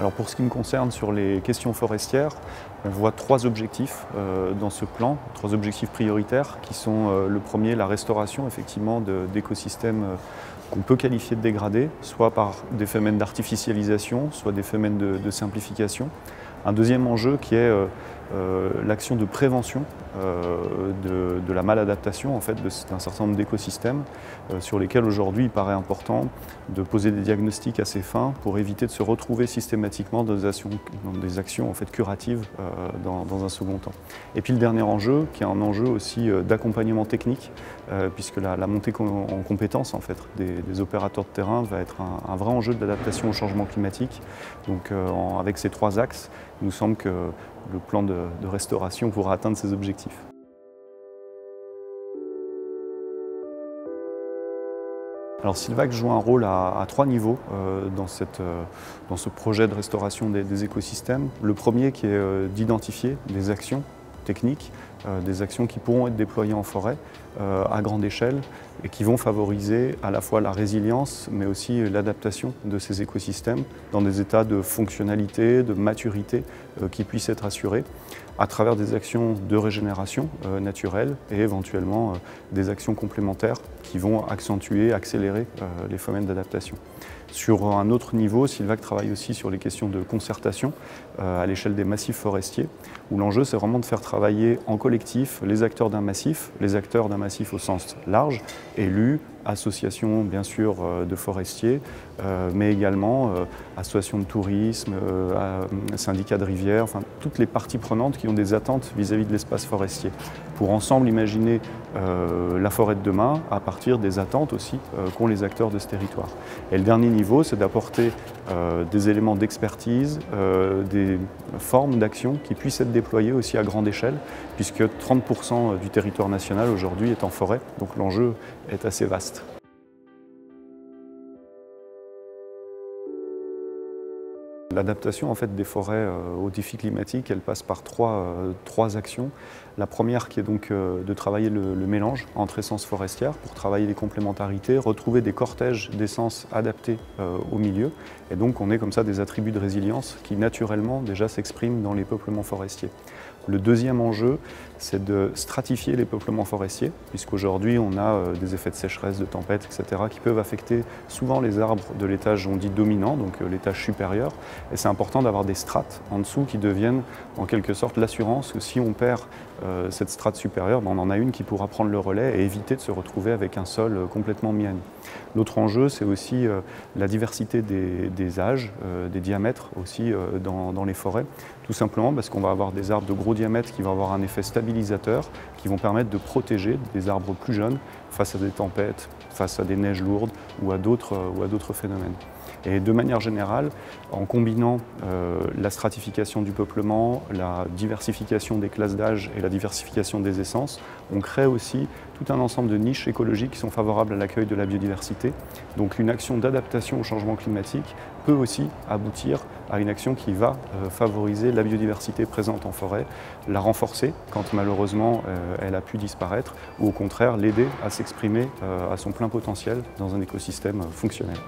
Alors pour ce qui me concerne sur les questions forestières, on voit trois objectifs dans ce plan, trois objectifs prioritaires qui sont le premier, la restauration effectivement d'écosystèmes qu'on peut qualifier de dégradés, soit par des phénomènes d'artificialisation, soit des phénomènes de simplification. Un deuxième enjeu qui est l'action de prévention de la maladaptation en fait, d'un certain nombre d'écosystèmes sur lesquels aujourd'hui il paraît important de poser des diagnostics assez fins pour éviter de se retrouver systématiquement dans des actions en fait, curatives dans un second temps. Et puis le dernier enjeu qui est un enjeu aussi d'accompagnement technique puisque la montée en compétences en fait, des opérateurs de terrain va être un vrai enjeu d'adaptation au changement climatique. Donc avec ces trois axes, il nous semble que le plan de restauration pourra atteindre ses objectifs. Alors Sylv'Acctes joue un rôle à trois niveaux dans ce projet de restauration des écosystèmes. Le premier qui est d'identifier des actions techniques, des actions qui pourront être déployées en forêt à grande échelle et qui vont favoriser à la fois la résilience mais aussi l'adaptation de ces écosystèmes dans des états de fonctionnalité, de maturité qui puissent être assurés à travers des actions de régénération naturelle et éventuellement des actions complémentaires qui vont accentuer, accélérer les phénomènes d'adaptation. Sur un autre niveau, Sylv'Acctes travaille aussi sur les questions de concertation à l'échelle des massifs forestiers où l'enjeu c'est vraiment de faire travailler en collectif les acteurs d'un massif, au sens large, élus, associations bien sûr de forestiers, mais également associations de tourisme, syndicats de rivières, enfin toutes les parties prenantes qui ont des attentes vis-à-vis de l'espace forestier, pour ensemble imaginer la forêt de demain à partir des attentes aussi qu'ont les acteurs de ce territoire. Et le dernier niveau, c'est d'apporter des éléments d'expertise, des formes d'action qui puissent être déployées aussi à grande échelle, puisque 30% du territoire national aujourd'hui est en forêt, donc l'enjeu est assez vaste. L'adaptation en fait, des forêts aux défis climatiques, elle passe par trois actions. La première qui est donc de travailler le mélange entre essences forestières pour travailler les complémentarités, retrouver des cortèges d'essences adaptées au milieu. Et donc on est comme ça des attributs de résilience qui naturellement déjà s'expriment dans les peuplements forestiers. Le deuxième enjeu, c'est de stratifier les peuplements forestiers, puisqu'aujourd'hui on a des effets de sécheresse, de tempête, etc. qui peuvent affecter souvent les arbres de l'étage, on dit dominant, donc l'étage supérieur. Et c'est important d'avoir des strates en dessous qui deviennent en quelque sorte l'assurance que si on perd cette strate supérieure, on en a une qui pourra prendre le relais et éviter de se retrouver avec un sol complètement mis à nu. L'autre enjeu, c'est aussi la diversité des âges, des diamètres aussi dans les forêts, tout simplement parce qu'on va avoir des arbres de gros diamètre qui vont avoir un effet stabilisateur, qui vont permettre de protéger des arbres plus jeunes face à des tempêtes, face à des neiges lourdes ou à d'autres phénomènes. Et de manière générale, en combinant la stratification du peuplement, la diversification des classes d'âge et la diversification des essences, on crée aussi tout un ensemble de niches écologiques qui sont favorables à l'accueil de la biodiversité. Donc une action d'adaptation au changement climatique peut aussi aboutir à une action qui va favoriser la biodiversité présente en forêt, la renforcer quand malheureusement elle a pu disparaître, ou au contraire l'aider à s'exprimer à son plein potentiel dans un écosystème fonctionnel.